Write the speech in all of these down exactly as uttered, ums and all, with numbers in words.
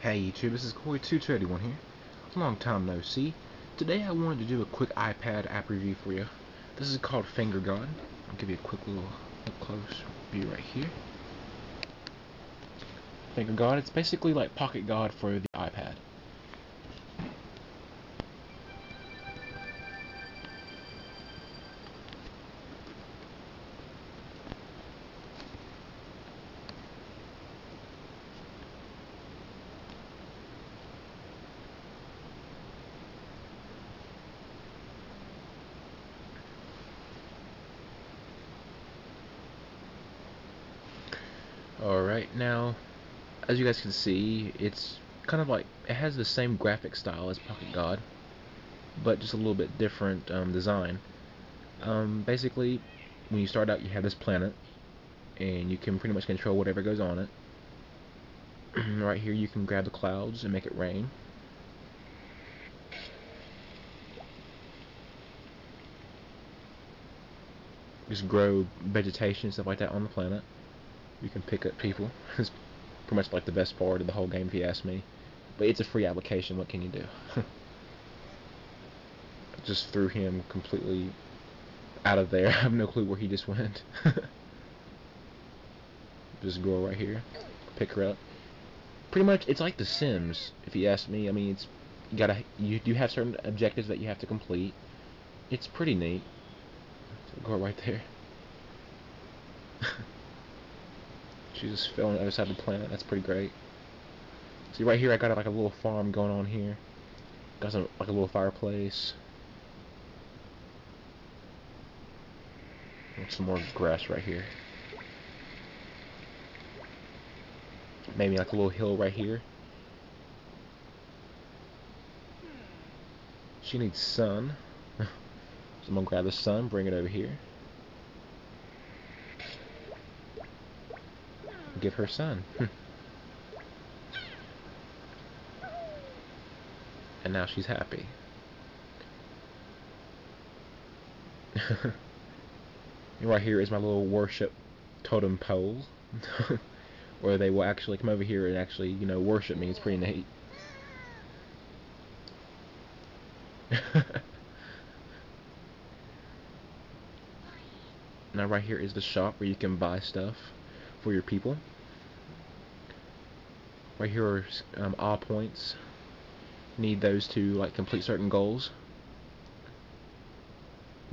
Hey YouTube, this is Koi two two eight one here. Long time no see. Today I wanted to do a quick iPad app review for you. This is called Finger God. I'll give you a quick little up close view right here. Finger God, it's basically like Pocket God for the iPad. Alright, now, as you guys can see, it's kind of like, it has the same graphic style as Pocket God, but just a little bit different um, design. Um, basically, when you start out, you have this planet, and you can pretty much control whatever goes on it. Right here, you can grab the clouds and make it rain. Just grow vegetation, stuff like that on the planet. You can pick up people. It's pretty much like the best part of the whole game if you ask me. But it's a free application, what can you do? Just threw him completely out of there. I have no clue where he just went. This girl right here. Pick her up. Pretty much it's like The Sims, if you ask me. I mean, it's you gotta you do have certain objectives that you have to complete. It's pretty neat. Go right there. She just fell on the other side of the planet. That's pretty great. See, right here I got like a little farm going on here. Got some like a little fireplace. And some more grass right here. Maybe like a little hill right here. She needs sun. So I'm gonna grab the sun, bring it over here. Give her son. And now she's happy. Right here is my little worship totem pole, where they will actually come over here and actually, you know, worship me. It's pretty neat. Now right here is the shop where you can buy stuff for your people. Right here are um, awe points. Need those to like complete certain goals.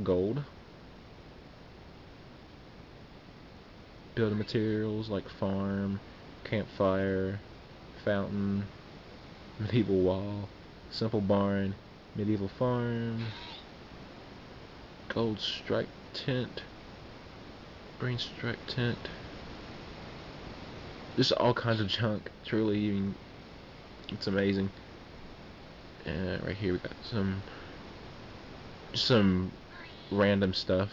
Gold. Building materials like farm, campfire, fountain, medieval wall, simple barn, medieval farm, gold striped tent, green striped tent. Just all kinds of junk. Truly, I mean, it's amazing. And right here we got some some random stuff,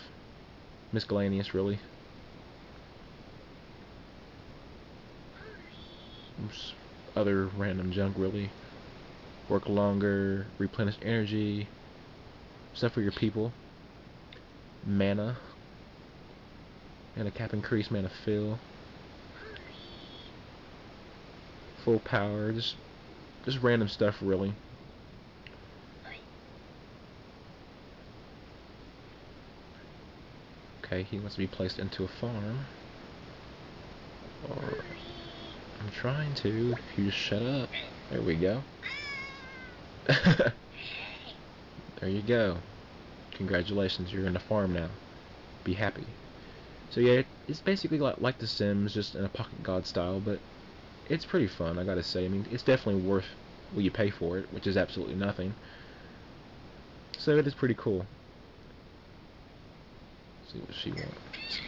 miscellaneous really. Oops. Other random junk really. Work longer, replenish energy, stuff for your people, mana, and a cap increase, mana fill. Full power, just, just random stuff really. Okay, he wants to be placed into a farm. Or, I'm trying to, if you just shut up. There we go. There you go. Congratulations, you're in the farm now. Be happy. So yeah, it's basically like, like The Sims, just in a Pocket God style, but it's pretty fun, I gotta say. I mean, it's definitely worth what you pay for it, which is absolutely nothing. So it is pretty cool. Let's see what she wants.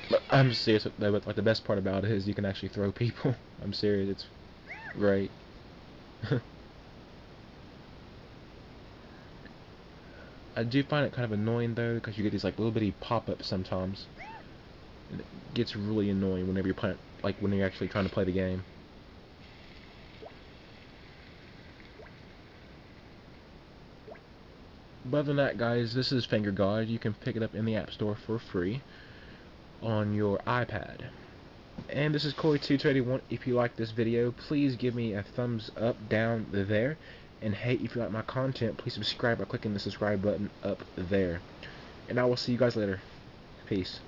But I'm serious though, but like the best part about it is you can actually throw people. I'm serious, it's great. I do find it kind of annoying though, because you get these like little bitty pop-ups sometimes. And it gets really annoying whenever you're playing, like when you're actually trying to play the game. Other than that, guys, this is Finger God. You can pick it up in the App Store for free on your iPad. And this is Koi two two eight one. If you like this video, please give me a thumbs up down there. And hey, if you like my content, please subscribe by clicking the subscribe button up there. And I will see you guys later. Peace.